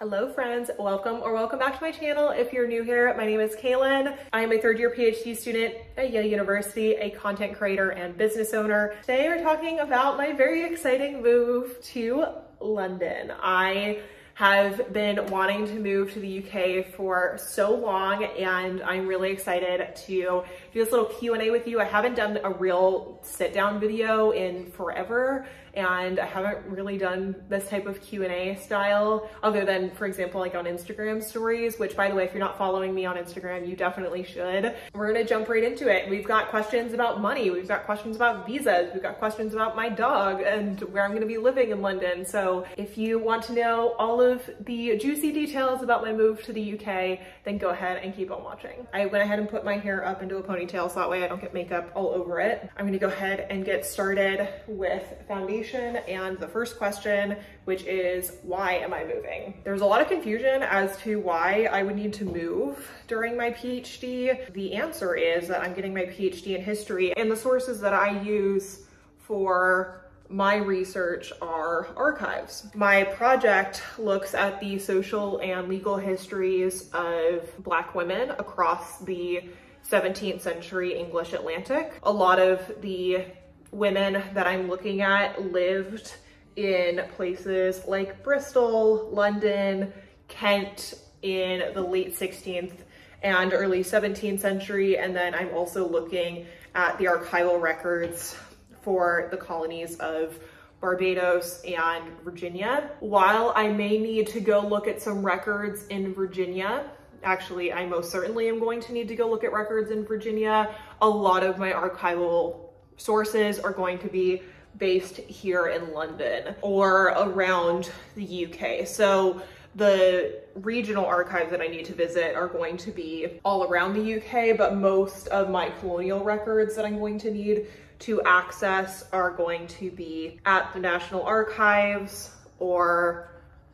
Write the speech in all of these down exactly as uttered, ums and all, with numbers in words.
Hello friends, welcome or welcome back to my channel. If you're new here, my name is Kaylin. I am a third year PhD student at Yale University, a content creator and business owner. Today we're talking about my very exciting move to London. I have been wanting to move to the U K for so long and I'm really excited to do this little Q and A with you. I haven't done a real sit down video in forever and I haven't really done this type of Q and A style other than, for example, like on Instagram stories, which by the way, if you're not following me on Instagram, you definitely should. We're gonna jump right into it. We've got questions about money. We've got questions about visas. We've got questions about my dog and where I'm gonna be living in London. So if you want to know all of of the juicy details about my move to the U K, then go ahead and keep on watching. I went ahead and put my hair up into a ponytail so that way I don't get makeup all over it. I'm gonna go ahead and get started with foundation and the first question, which is why am I moving? There's a lot of confusion as to why I would need to move during my PhD. The answer is that I'm getting my PhD in history and the sources that I use for my research are archives. My project looks at the social and legal histories of Black women across the seventeenth century English Atlantic. A lot of the women that I'm looking at lived in places like Bristol, London, Kent in the late sixteenth and early seventeenth century. And then I'm also looking at the archival records for the colonies of Barbados and Virginia. While I may need to go look at some records in Virginia, actually, I most certainly am going to need to go look at records in Virginia. A lot of my archival sources are going to be based here in London or around the U K. So the regional archives that I need to visit are going to be all around the U K, but most of my colonial records that I'm going to need to access are going to be at the National Archives or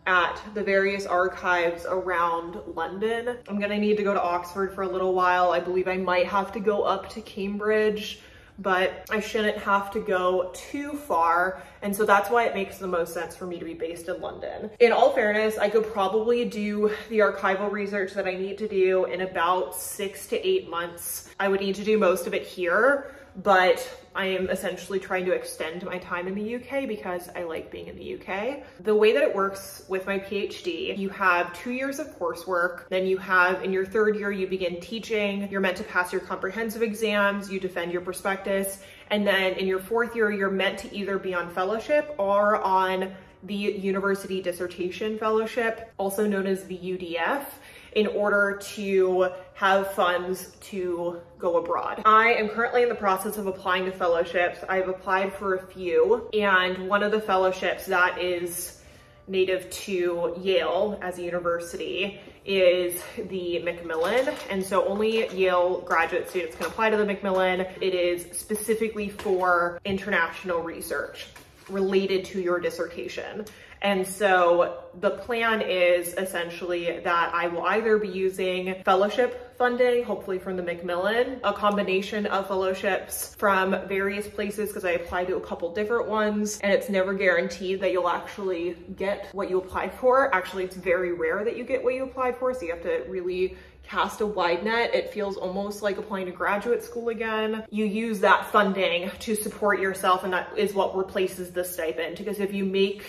at the various archives around London. I'm gonna need to go to Oxford for a little while. I believe I might have to go up to Cambridge, but I shouldn't have to go too far. And so that's why it makes the most sense for me to be based in London. In all fairness, I could probably do the archival research that I need to do in about six to eight months. I would need to do most of it here, but I am essentially trying to extend my time in the U K because I like being in the U K. The way that it works with my PhD, you have two years of coursework, then you have in your third year, you begin teaching, you're meant to pass your comprehensive exams, you defend your prospectus, and then in your fourth year, you're meant to either be on fellowship or on the University Dissertation Fellowship, also known as the U D F, in order to have funds to go abroad. I am currently in the process of applying to fellowships. I've applied for a few, and one of the fellowships that is native to Yale as a university is the Macmillan. And so only Yale graduate students can apply to the Macmillan. It is specifically for international research related to your dissertation. And so the plan is essentially that I will either be using fellowship funding, hopefully from the Macmillan, a combination of fellowships from various places, because I applied to a couple different ones, and it's never guaranteed that you'll actually get what you applied for. Actually, it's very rare that you get what you applied for, so you have to really cast a wide net. It feels almost like applying to graduate school again. You use that funding to support yourself, and that is what replaces the stipend, because if you make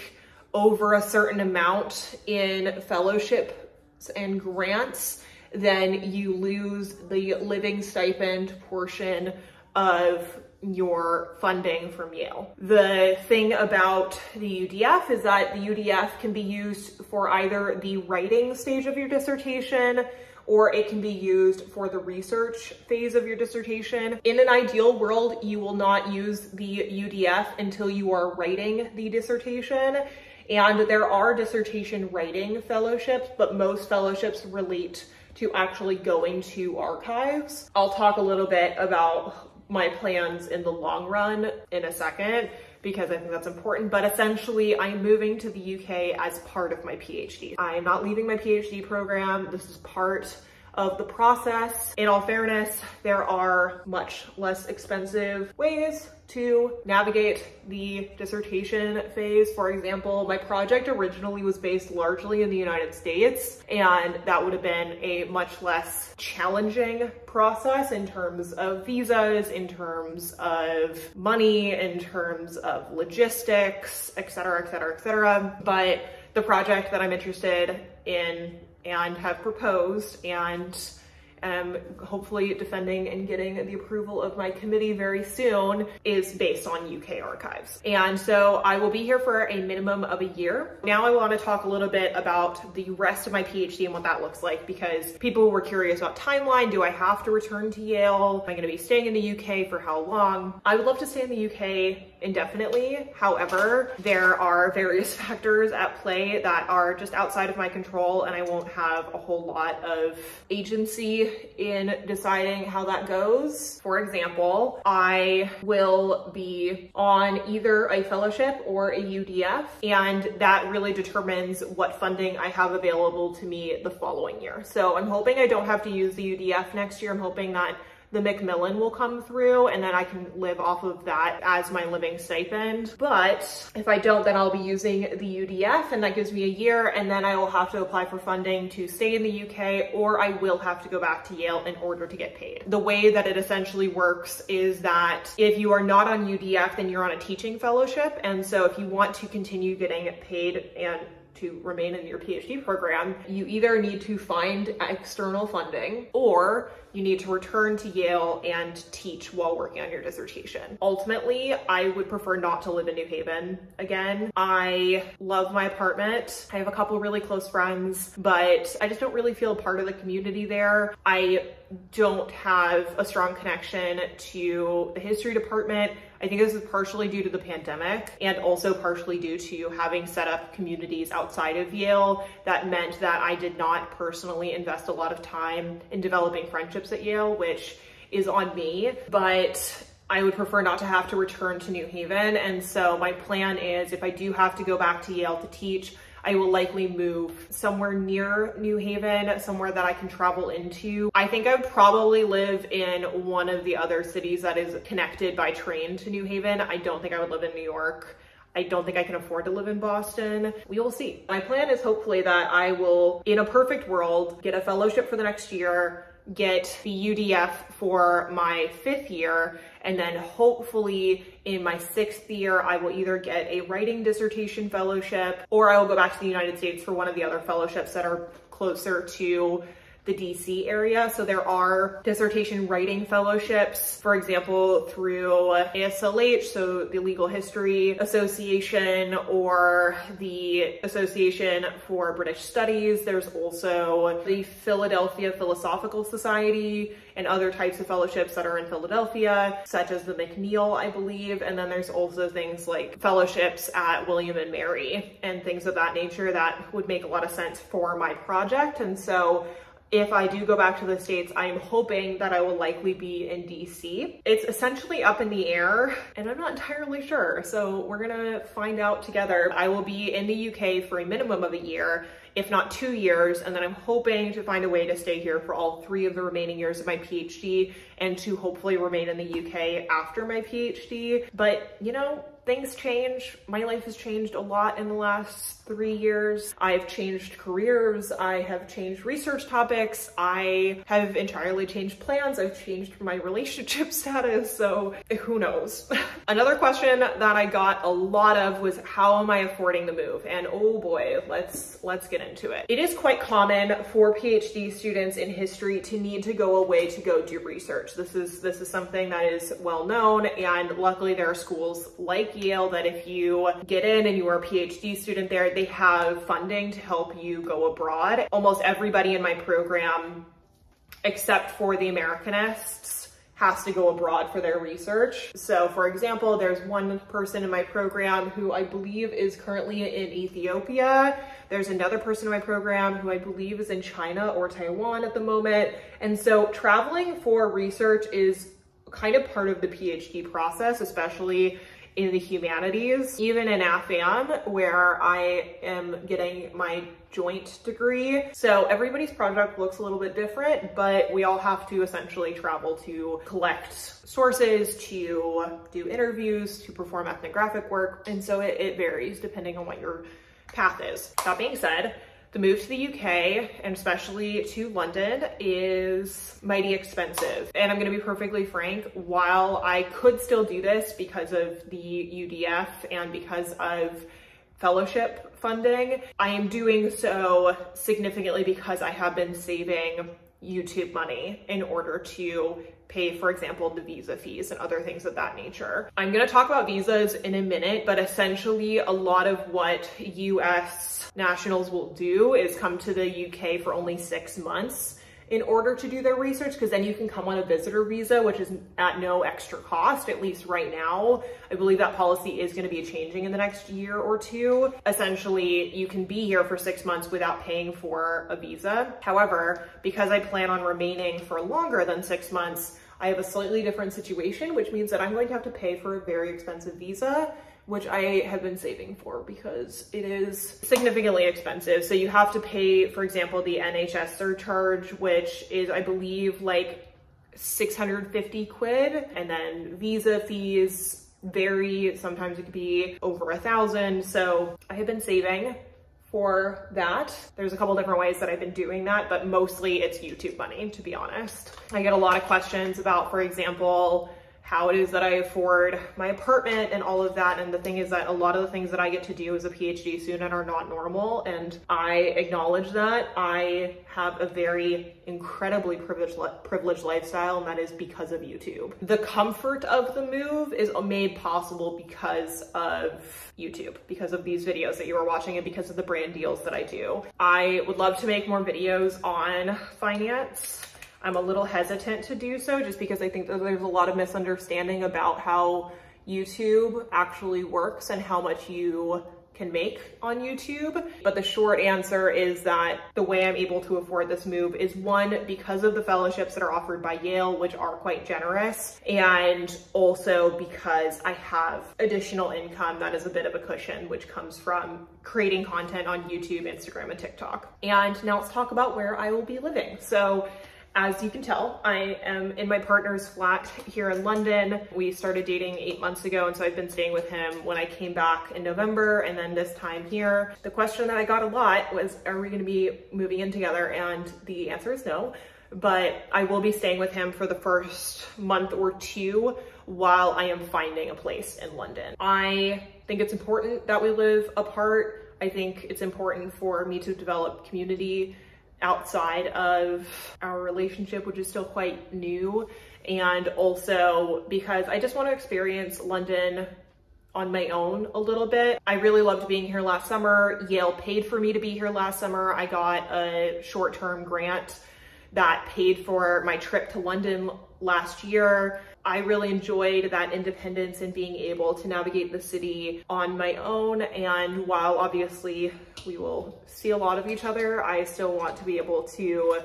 over a certain amount in fellowships and grants, then you lose the living stipend portion of your funding from Yale. The thing about the U D F is that the U D F can be used for either the writing stage of your dissertation or it can be used for the research phase of your dissertation. In an ideal world, you will not use the U D F until you are writing the dissertation. And there are dissertation writing fellowships, but most fellowships relate to actually going to archives. I'll talk a little bit about my plans in the long run in a second, because I think that's important, but essentially I'm moving to the U K as part of my PhD. I am not leaving my PhD program. This is part of the process. In all fairness, there are much less expensive ways to navigate the dissertation phase. For example, my project originally was based largely in the United States, and that would have been a much less challenging process in terms of visas, in terms of money, in terms of logistics, et cetera, et cetera, et cetera. But the project that I'm interested in and have proposed and am hopefully defending and getting the approval of my committee very soon is based on U K archives. And so I will be here for a minimum of a year. Now I want to talk a little bit about the rest of my PhD and what that looks like, because people were curious about timeline. Do I have to return to Yale? Am I going to be staying in the U K for how long? I would love to stay in the U K indefinitely. However, there are various factors at play that are just outside of my control, and I won't have a whole lot of agency in deciding how that goes. For example, I will be on either a fellowship or a U D F, and that really determines what funding I have available to me the following year. So I'm hoping I don't have to use the U D F next year. I'm hoping that the Macmillan will come through, and then I can live off of that as my living stipend. But if I don't, then I'll be using the U D F, and that gives me a year, and then I will have to apply for funding to stay in the U K, or I will have to go back to Yale in order to get paid. The way that it essentially works is that if you are not on U D F, then you're on a teaching fellowship. And so if you want to continue getting paid and to remain in your PhD program, you either need to find external funding or you need to return to Yale and teach while working on your dissertation. Ultimately, I would prefer not to live in New Haven again. I love my apartment. I have a couple really close friends, but I just don't really feel part of the community there. I don't have a strong connection to the history department. I think this is partially due to the pandemic and also partially due to having set up communities outside of Yale. That meant that I did not personally invest a lot of time in developing friendships at Yale, which is on me, but I would prefer not to have to return to New Haven. And so my plan is, if I do have to go back to Yale to teach, I will likely move somewhere near New Haven, somewhere that I can travel into. I think I would probably live in one of the other cities that is connected by train to New Haven. I don't think I would live in New York. I don't think I can afford to live in Boston. We will see. My plan is hopefully that I will, in a perfect world, get a fellowship for the next year, get the U D F for my fifth year, and then hopefully in my sixth year, I will either get a writing dissertation fellowship or I will go back to the United States for one of the other fellowships that are closer to the D C area. So there are dissertation writing fellowships, for example, through A S L H, so the Legal History Association, or the Association for British Studies. There's also the Philadelphia Philosophical Society and other types of fellowships that are in Philadelphia, such as the McNeil, I believe. And then there's also things like fellowships at William and Mary and things of that nature that would make a lot of sense for my project. And so if I do go back to the States, I'm hoping that I will likely be in D C. It's essentially up in the air and I'm not entirely sure. So we're gonna find out together. I will be in the U K for a minimum of a year, if not two years. And then I'm hoping to find a way to stay here for all three of the remaining years of my PhD and to hopefully remain in the U K after my PhD. But you know, things change. My life has changed a lot in the last three years. I've changed careers. I have changed research topics. I have entirely changed plans. I've changed my relationship status. So who knows? Another question that I got a lot of was, how am I affording the move? And oh boy, let's, let's get into it. It is quite common for PhD students in history to need to go away to go do research. This is, this is something that is well known. And luckily there are schools like Yale that if you get in and you are a PhD student there, they have funding to help you go abroad. Almost everybody in my program, except for the Americanists, has to go abroad for their research. So for example, there's one person in my program who I believe is currently in Ethiopia. There's another person in my program who I believe is in China or Taiwan at the moment. And so traveling for research is kind of part of the PhD process, especially in the humanities, even in A F A M, where I am getting my joint degree. So everybody's project looks a little bit different, but we all have to essentially travel to collect sources, to do interviews, to perform ethnographic work. And so it, it varies depending on what your path is. That being said, the move to the U K, and especially to London, is mighty expensive. And I'm gonna be perfectly frank, while I could still do this because of the U D F and because of fellowship funding, I am doing so significantly because I have been saving YouTube money in order to pay, for example, the visa fees and other things of that nature. I'm gonna talk about visas in a minute, but essentially a lot of what U S nationals will do is come to the U K for only six months in order to do their research, because then you can come on a visitor visa, which is at no extra cost, at least right now. I believe that policy is gonna be changing in the next year or two. Essentially, you can be here for six months without paying for a visa. However, because I plan on remaining for longer than six months, I have a slightly different situation, which means that I'm going to have to pay for a very expensive visa, which I have been saving for because it is significantly expensive. So you have to pay, for example, the N H S surcharge, which is, I believe, like six hundred fifty quid, and then visa fees vary. Sometimes it could be over a thousand. So I have been saving for that. There's a couple different ways that I've been doing that, but mostly it's YouTube money, to be honest. I get a lot of questions about, for example, how it is that I afford my apartment and all of that. And the thing is that a lot of the things that I get to do as a PhD student are not normal. And I acknowledge that. I have a very incredibly privileged, privileged lifestyle, and that is because of YouTube. The comfort of the move is made possible because of YouTube, because of these videos that you are watching and because of the brand deals that I do. I would love to make more videos on finance. I'm a little hesitant to do so just because I think that there's a lot of misunderstanding about how YouTube actually works and how much you can make on YouTube. But the short answer is that the way I'm able to afford this move is, one, because of the fellowships that are offered by Yale, which are quite generous, and also because I have additional income that is a bit of a cushion, which comes from creating content on YouTube, Instagram, and TikTok. And now let's talk about where I will be living. So, as you can tell, I am in my partner's flat here in London. We started dating eight months ago, and so I've been staying with him when I came back in November, and then this time here. The question that I got a lot was, are we gonna be moving in together? And the answer is no, but I will be staying with him for the first month or two while I am finding a place in London. I think it's important that we live apart. I think it's important for me to develop community outside of our relationship, which is still quite new, and also because I just want to experience London on my own a little bit. I really loved being here last summer. Yale paid for me to be here last summer. I got a short-term grant that paid for my trip to London last year. I really enjoyed that independence and being able to navigate the city on my own. And while obviously we will see a lot of each other, I still want to be able to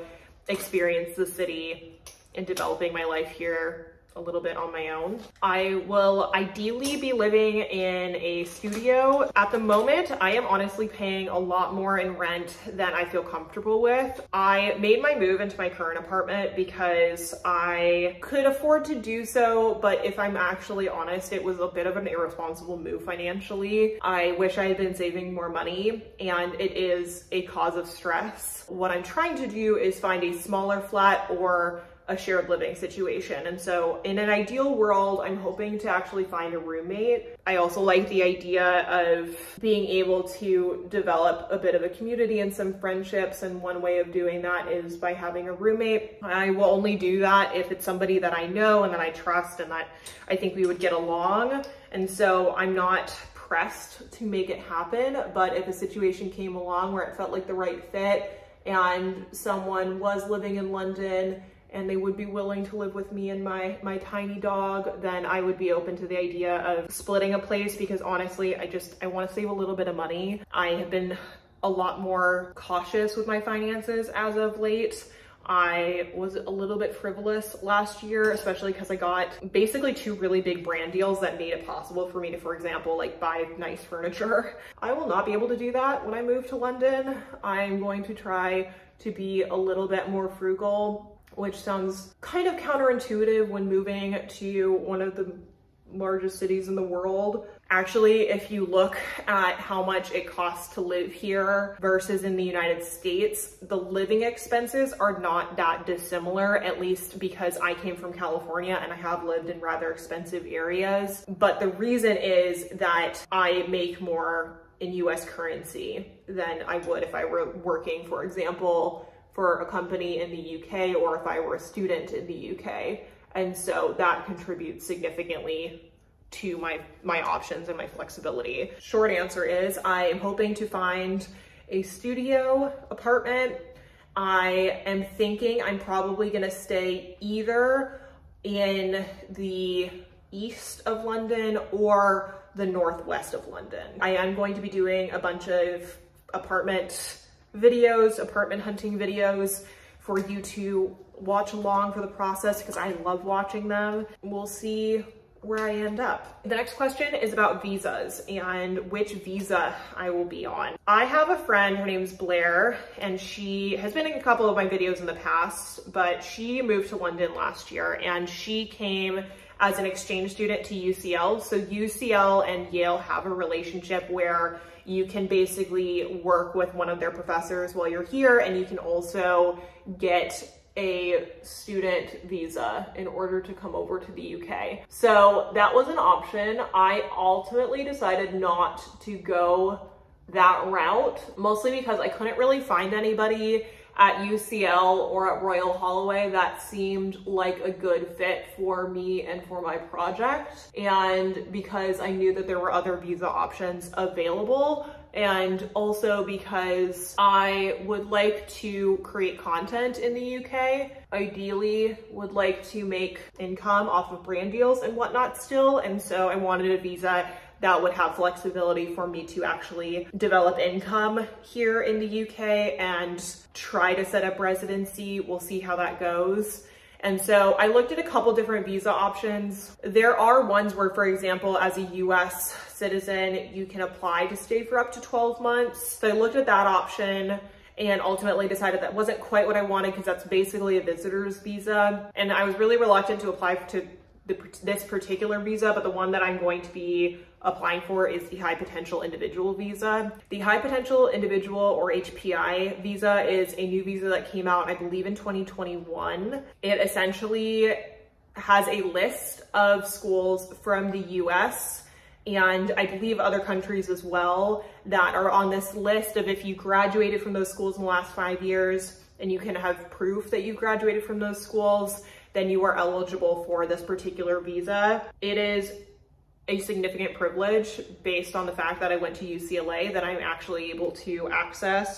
experience the city and developing my life here a little bit on my own. I will ideally be living in a studio. At the moment, I am honestly paying a lot more in rent than I feel comfortable with. I made my move into my current apartment because I could afford to do so, but if I'm actually honest, it was a bit of an irresponsible move financially. I wish I had been saving more money, and it is a cause of stress. What I'm trying to do is find a smaller flat or a shared living situation. And so in an ideal world, I'm hoping to actually find a roommate. I also like the idea of being able to develop a bit of a community and some friendships. And one way of doing that is by having a roommate. I will only do that if it's somebody that I know and that I trust and that I think we would get along. And so I'm not pressed to make it happen, but if a situation came along where it felt like the right fit and someone was living in London and they would be willing to live with me and my, my tiny dog, then I would be open to the idea of splitting a place, because honestly, I just, I want to save a little bit of money. I have been a lot more cautious with my finances as of late. I was a little bit frivolous last year, especially because I got basically two really big brand deals that made it possible for me to, for example, like buy nice furniture. I will not be able to do that when I move to London. I'm going to try to be a little bit more frugal, which sounds kind of counterintuitive when moving to one of the largest cities in the world. Actually, if you look at how much it costs to live here versus in the United States, the living expenses are not that dissimilar, at least because I came from California and I have lived in rather expensive areas. But the reason is that I make more in U S currency than I would if I were working, for example, for a company in the U K, or if I were a student in the U K. And so that contributes significantly to my, my options and my flexibility. Short answer is I am hoping to find a studio apartment. I am thinking I'm probably gonna stay either in the east of London or the northwest of London. I am going to be doing a bunch of apartment videos, apartment hunting videos for you to watch along for the process because I love watching them. We'll see where I end up. The next question is about visas and which visa I will be on. I have a friend, her name's Blair, and she has been in a couple of my videos in the past, but she moved to London last year and she came as an exchange student to U C L. So U C L and Yale have a relationship where you can basically work with one of their professors while you're here, and you can also get a student visa in order to come over to the U K. So that was an option. I ultimately decided not to go that route, mostly because I couldn't really find anybody at U C L or at Royal Holloway that seemed like a good fit for me and for my project, and because I knew that there were other visa options available, and also because I would like to create content in the U K. Ideally, would like to make income off of brand deals and whatnot still, and so I wanted a visa that would have flexibility for me to actually develop income here in the U K and try to set up residency. We'll see how that goes. And so I looked at a couple different visa options. There are ones where, for example, as a U S citizen, you can apply to stay for up to twelve months. So I looked at that option and ultimately decided that wasn't quite what I wanted because that's basically a visitor's visa. And I was really reluctant to apply to The, this particular visa, but the one that I'm going to be applying for is the high potential individual visa. The high potential individual, or H P I visa, is a new visa that came out, I believe, in twenty twenty-one. It essentially has a list of schools from the U S and I believe other countries as well that are on this list of if you graduated from those schools in the last five years and you can have proof that you graduated from those schools, then you are eligible for this particular visa. It is a significant privilege based on the fact that I went to U C L A that I'm actually able to access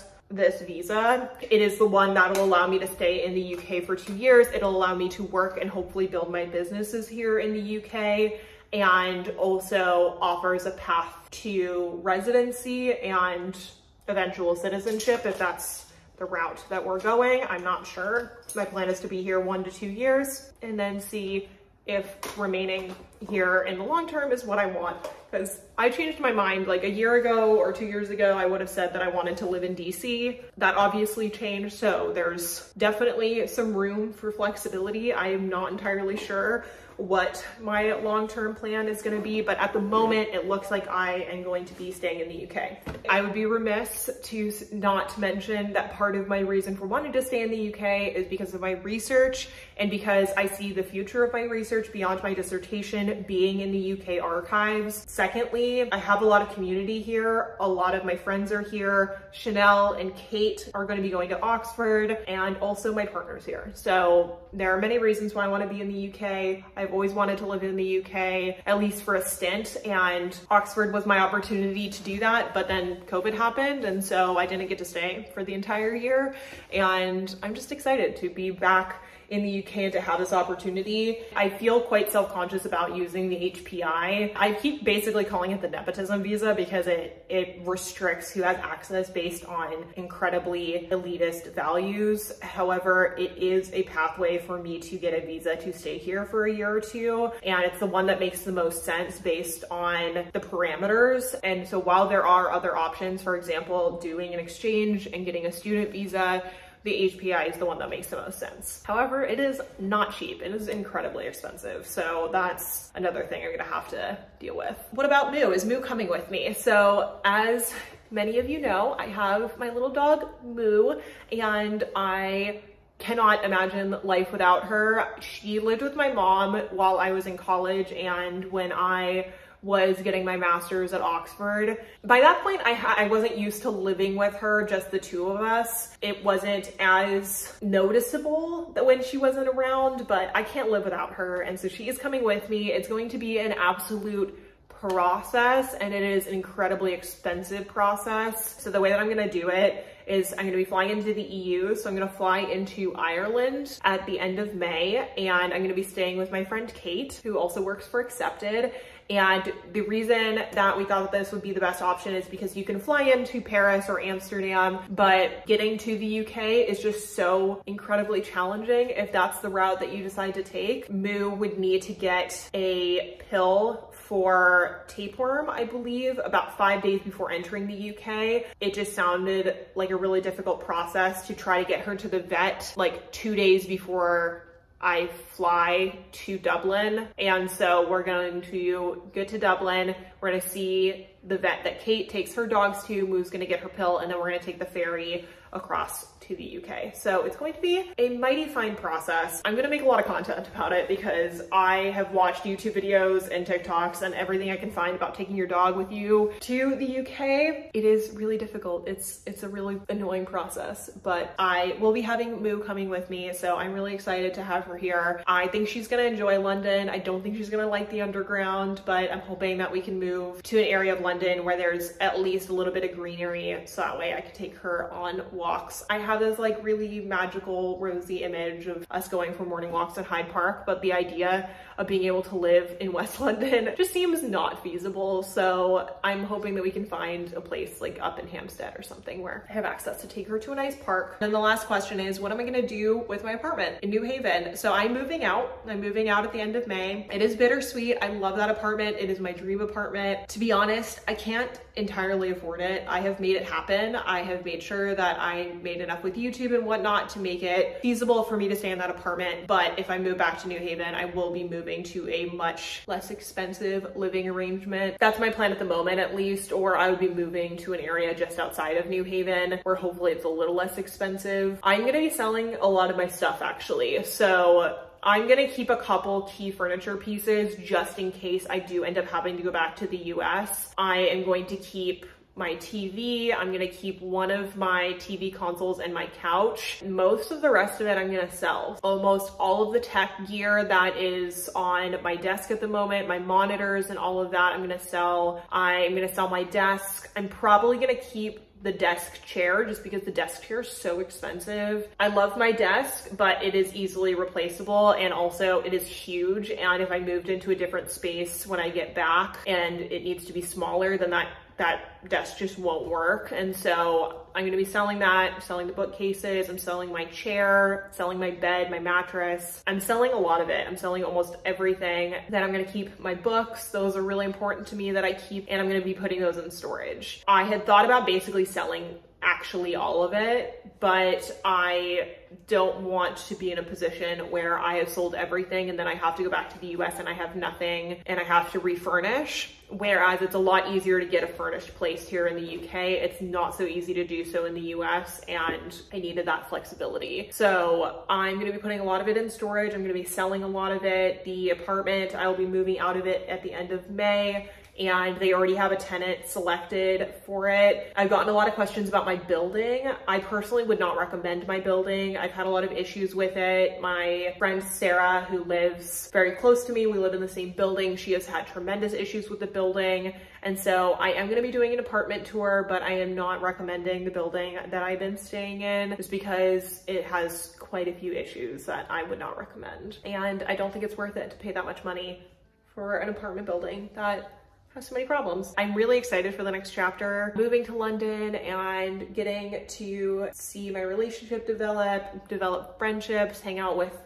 this visa. It is the one that will allow me to stay in the U K for two years. It'll allow me to work and hopefully build my businesses here in the U K, and also offers a path to residency and eventual citizenship if that's the route that we're going. I'm not sure. My plan is to be here one to two years and then see if remaining here in the long term is what I want. Because I changed my mind like a year ago or two years ago, I would have said that I wanted to live in D C. That obviously changed, so there's definitely some room for flexibility. I am not entirely sure what my long-term plan is gonna be, but at the moment, it looks like I am going to be staying in the U K. I would be remiss to not mention that part of my reason for wanting to stay in the U K is because of my research and because I see the future of my research beyond my dissertation being in the U K archives. Secondly, I have a lot of community here. A lot of my friends are here. Chanel and Kate are gonna be going to Oxford, and also my partner's here. So there are many reasons why I wanna be in the U K. I've I've always wanted to live in the U K, at least for a stint, and Oxford was my opportunity to do that, but then COVID happened, and so I didn't get to stay for the entire year, and I'm just excited to be back in the U K and to have this opportunity. I feel quite self-conscious about using the H P I. I keep basically calling it the nepotism visa because it, it restricts who has access based on incredibly elitist values. However, it is a pathway for me to get a visa to stay here for a year or two, and it's the one that makes the most sense based on the parameters. And so while there are other options, for example, doing an exchange and getting a student visa, the H P I is the one that makes the most sense. However, it is not cheap. It is incredibly expensive. So that's another thing I'm gonna have to deal with. What about Moo? Is Moo coming with me? So as many of you know, I have my little dog, Moo, and I cannot imagine life without her. She lived with my mom while I was in college and when I was getting my master's at Oxford. By that point, I, ha I wasn't used to living with her, just the two of us. It wasn't as noticeable that when she wasn't around, but I can't live without her. And so she is coming with me. It's going to be an absolute process, and it is an incredibly expensive process. So the way that I'm gonna do it is I'm gonna be flying into the E U. So I'm gonna fly into Ireland at the end of May, and I'm gonna be staying with my friend Kate, who also works for Accepted. And the reason that we thought that this would be the best option is because you can fly into Paris or Amsterdam, but getting to the U K is just so incredibly challenging if that's the route that you decide to take. Moo would need to get a pill for tapeworm, I believe, about five days before entering the U K. It just sounded like a really difficult process to try to get her to the vet like two days before I fly to Dublin. And so we're going to get to Dublin. We're gonna see the vet that Kate takes her dogs to. Moo's gonna get her pill, and then we're gonna take the ferry across to the U K. So it's going to be a mighty fine process. I'm gonna make a lot of content about it because I have watched YouTube videos and TikToks and everything I can find about taking your dog with you to the U K. It is really difficult. It's it's a really annoying process, but I will be having Moo coming with me, so I'm really excited to have her here. I think she's gonna enjoy London. I don't think she's gonna like the underground, but I'm hoping that we can move to an area of London where there's at least a little bit of greenery, so that way I could take her on walks. I have this like really magical rosy image of us going for morning walks at Hyde Park, but the idea of being able to live in West London just seems not feasible. So I'm hoping that we can find a place like up in Hampstead or something where I have access to take her to a nice park. And the last question is, what am I gonna do with my apartment in New Haven? So I'm moving out. I'm moving out at the end of May. It is bittersweet. I love that apartment. It is my dream apartment. To be honest, I can't entirely afford it. I have made it happen. I have made sure that I made enough with YouTube and whatnot to make it feasible for me to stay in that apartment. But if I move back to New Haven, I will be moving to a much less expensive living arrangement. That's my plan at the moment, at least, or I would be moving to an area just outside of New Haven where hopefully it's a little less expensive. I'm gonna be selling a lot of my stuff actually. So I'm gonna keep a couple key furniture pieces just in case I do end up having to go back to the U S. I am going to keep my T V. I'm gonna keep one of my T V consoles and my couch. Most of the rest of it I'm gonna sell. Almost all of the tech gear that is on my desk at the moment, my monitors and all of that, I'm gonna sell. I'm gonna sell my desk. I'm probably gonna keep the desk chair just because the desk chair is so expensive. I love my desk, but it is easily replaceable, and also it is huge, and if I moved into a different space when I get back and it needs to be smaller, then that that desk just won't work. And so I'm gonna be selling that. I'm selling the bookcases, I'm selling my chair, selling my bed, my mattress. I'm selling a lot of it. I'm selling almost everything. Then I'm gonna keep my books. Those are really important to me that I keep, and I'm gonna be putting those in storage. I had thought about basically selling actually all of it, but I don't want to be in a position where I have sold everything and then I have to go back to the U S and I have nothing and I have to refurnish. Whereas it's a lot easier to get a furnished place here in the U K. It's not so easy to do so in the U S, and I needed that flexibility. So I'm gonna be putting a lot of it in storage. I'm gonna be selling a lot of it. The apartment, I will be moving out of it at the end of May. and they already have a tenant selected for it. I've gotten a lot of questions about my building. I personally would not recommend my building. I've had a lot of issues with it. My friend Sarah, who lives very close to me, we live in the same building. She has had tremendous issues with the building. And so I am gonna be doing an apartment tour, but I am not recommending the building that I've been staying in just because it has quite a few issues that I would not recommend. And I don't think it's worth it to pay that much money for an apartment building that has so many problems. I'm really excited for the next chapter, moving to London and getting to see my relationship develop, develop friendships, hang out with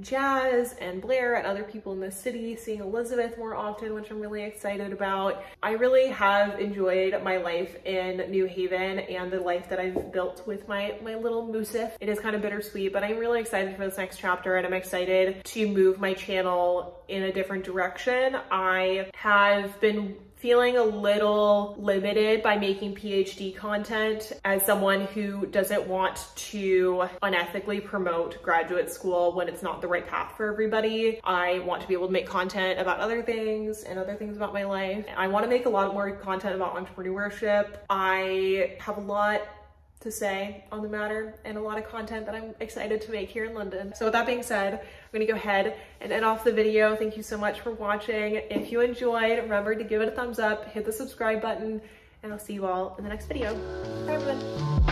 Jazz and Blair and other people in the city, seeing Elizabeth more often, which I'm really excited about. I really have enjoyed my life in New Haven and the life that I've built with my, my little moosef. It is kind of bittersweet, but I'm really excited for this next chapter, and I'm excited to move my channel in a different direction. I have been feeling a little limited by making PhD content as someone who doesn't want to unethically promote graduate school when it's not the right path for everybody. I want to be able to make content about other things and other things about my life. I want to make a lot more content about entrepreneurship. I have a lot to say on the matter and a lot of content that I'm excited to make here in London. So with that being said, I'm gonna go ahead and end off the video. Thank you so much for watching. If you enjoyed, remember to give it a thumbs up, hit the subscribe button, and I'll see you all in the next video. Bye everyone.